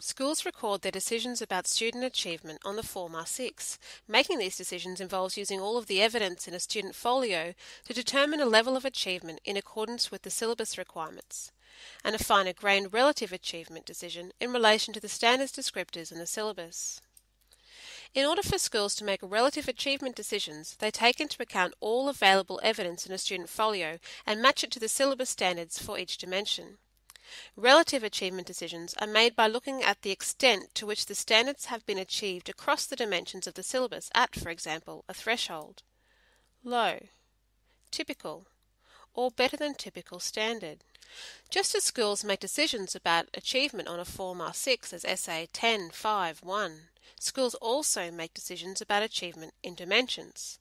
Schools record their decisions about student achievement on the Form R6. Making these decisions involves using all of the evidence in a student folio to determine a level of achievement in accordance with the syllabus requirements, and a finer-grained relative achievement decision in relation to the standards descriptors in the syllabus. In order for schools to make relative achievement decisions, they take into account all available evidence in a student folio and match it to the syllabus standards for each dimension. Relative achievement decisions are made by looking at the extent to which the standards have been achieved across the dimensions of the syllabus at, for example, a threshold. Low, typical, or better than typical standard. Just as schools make decisions about achievement on a Form R6 as Essay 10, 5, 1, schools also make decisions about achievement in dimensions.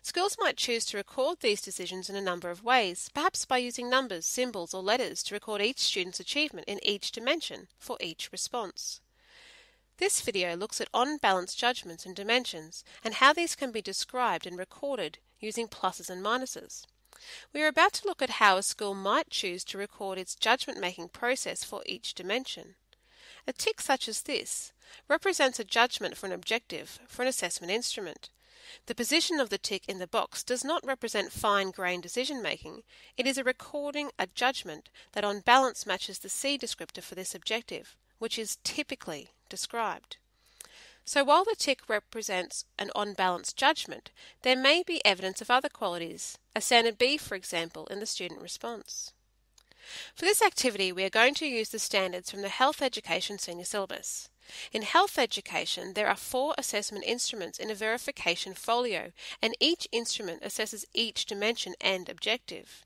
Schools might choose to record these decisions in a number of ways, perhaps by using numbers, symbols or letters to record each student's achievement in each dimension for each response. This video looks at on-balance judgments in dimensions and how these can be described and recorded using pluses and minuses. We are about to look at how a school might choose to record its judgment-making process for each dimension. A tick such as this represents a judgment for an objective for an assessment instrument. The position of the tick in the box does not represent fine-grained decision-making. It is a recording, a judgment, that on balance matches the C descriptor for this objective, which is typically described. So while the tick represents an on-balance judgment, there may be evidence of other qualities, a standard B, for example, in the student response. For this activity, we are going to use the standards from the Health Education Senior Syllabus. In health education, there are 4 assessment instruments in a verification folio, and each instrument assesses each dimension and objective.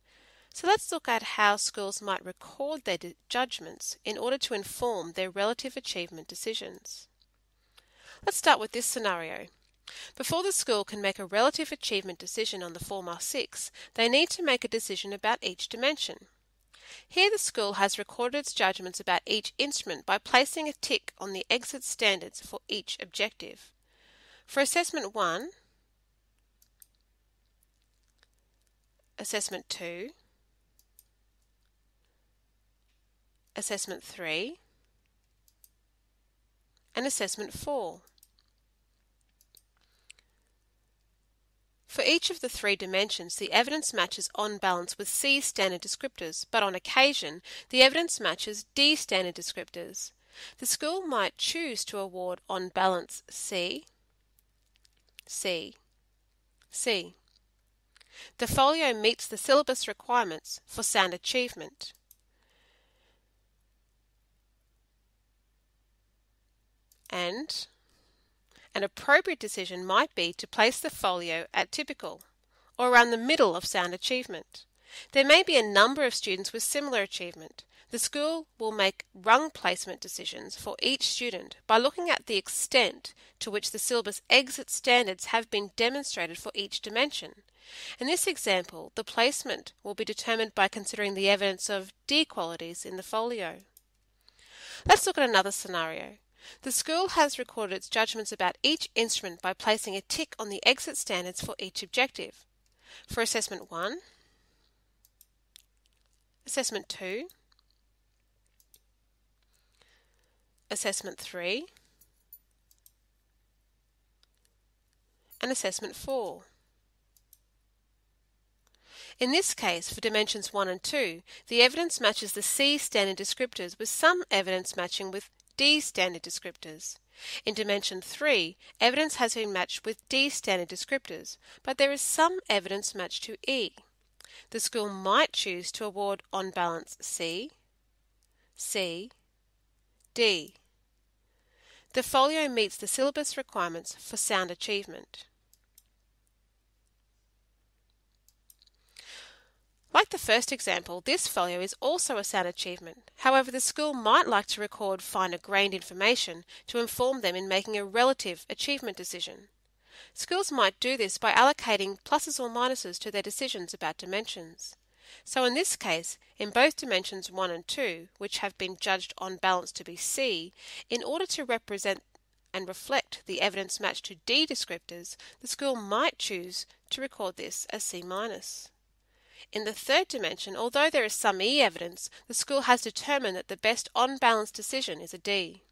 So let's look at how schools might record their judgments in order to inform their relative achievement decisions. Let's start with this scenario. Before the school can make a relative achievement decision on the Form R6, they need to make a decision about each dimension. Here the school has recorded its judgments about each instrument by placing a tick on the exit standards for each objective. For Assessment 1, Assessment 2, Assessment 3, and Assessment 4. For each of the 3 dimensions, the evidence matches on balance with C standard descriptors, but on occasion, the evidence matches D standard descriptors. The school might choose to award on balance C, C, C. The folio meets the syllabus requirements for sound achievement. And an appropriate decision might be to place the folio at typical, or around the middle of sound achievement. There may be a number of students with similar achievement. The school will make rung placement decisions for each student by looking at the extent to which the syllabus exit standards have been demonstrated for each dimension. In this example, the placement will be determined by considering the evidence of D qualities in the folio. Let's look at another scenario. The school has recorded its judgments about each instrument by placing a tick on the exit standards for each objective. For Assessment 1, Assessment 2, Assessment 3, and Assessment 4. In this case, for dimensions 1 and 2, the evidence matches the C standard descriptors with some evidence matching with D standard descriptors. In dimension 3, evidence has been matched with D standard descriptors, but there is some evidence matched to E. The school might choose to award on balance C, C, D. The folio meets the syllabus requirements for sound achievement. Like the first example, this folio is also a sound achievement. However, the school might like to record finer-grained information to inform them in making a relative achievement decision. Schools might do this by allocating pluses or minuses to their decisions about dimensions. So in this case, in both dimensions 1 and 2, which have been judged on balance to be C, in order to represent and reflect the evidence matched to D descriptors, the school might choose to record this as C-. In the third dimension, although there is some E evidence, the school has determined that the best on-balance decision is a D.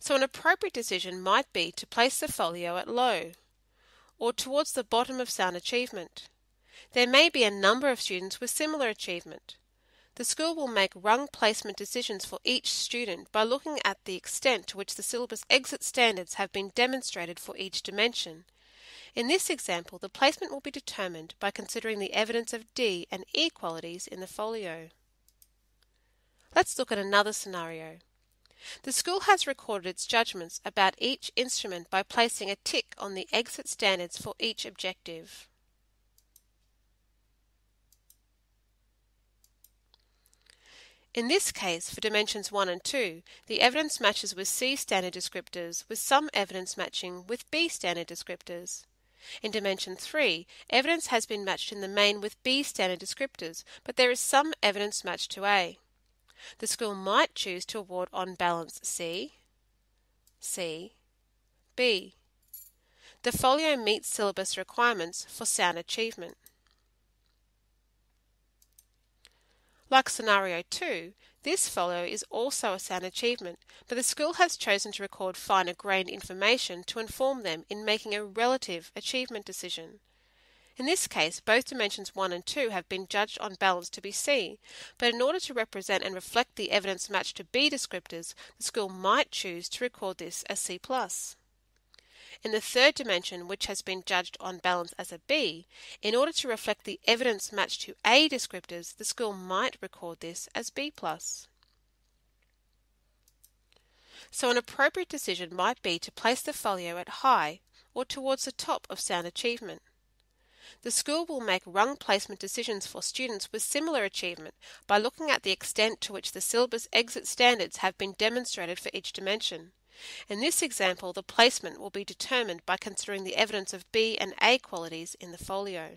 So an appropriate decision might be to place the folio at low or towards the bottom of sound achievement. There may be a number of students with similar achievement. The school will make rung placement decisions for each student by looking at the extent to which the syllabus exit standards have been demonstrated for each dimension. In this example, the placement will be determined by considering the evidence of D and E qualities in the folio. Let's look at another scenario. The school has recorded its judgments about each instrument by placing a tick on the exit standards for each objective. In this case, for dimensions 1 and 2, the evidence matches with C standard descriptors, with some evidence matching with B standard descriptors. In dimension 3, evidence has been matched in the main with B standard descriptors, but there is some evidence matched to A. The school might choose to award on balance C, C, B. The folio meets syllabus requirements for sound achievement. Like scenario 2, this folio is also a sound achievement, but the school has chosen to record finer-grained information to inform them in making a relative achievement decision. In this case, both dimensions 1 and 2 have been judged on balance to be C, but in order to represent and reflect the evidence matched to B descriptors, the school might choose to record this as C+. In the third dimension, which has been judged on balance as a B, in order to reflect the evidence matched to A descriptors, the school might record this as B+. So an appropriate decision might be to place the folio at high or towards the top of sound achievement. The school will make rung placement decisions for students with similar achievement by looking at the extent to which the syllabus exit standards have been demonstrated for each dimension. In this example, the placement will be determined by considering the evidence of B and A qualities in the folio.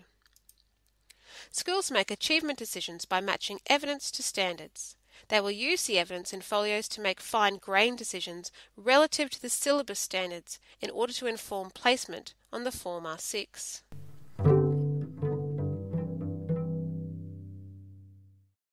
Schools make achievement decisions by matching evidence to standards. They will use the evidence in folios to make fine-grained decisions relative to the syllabus standards in order to inform placement on the Form R6.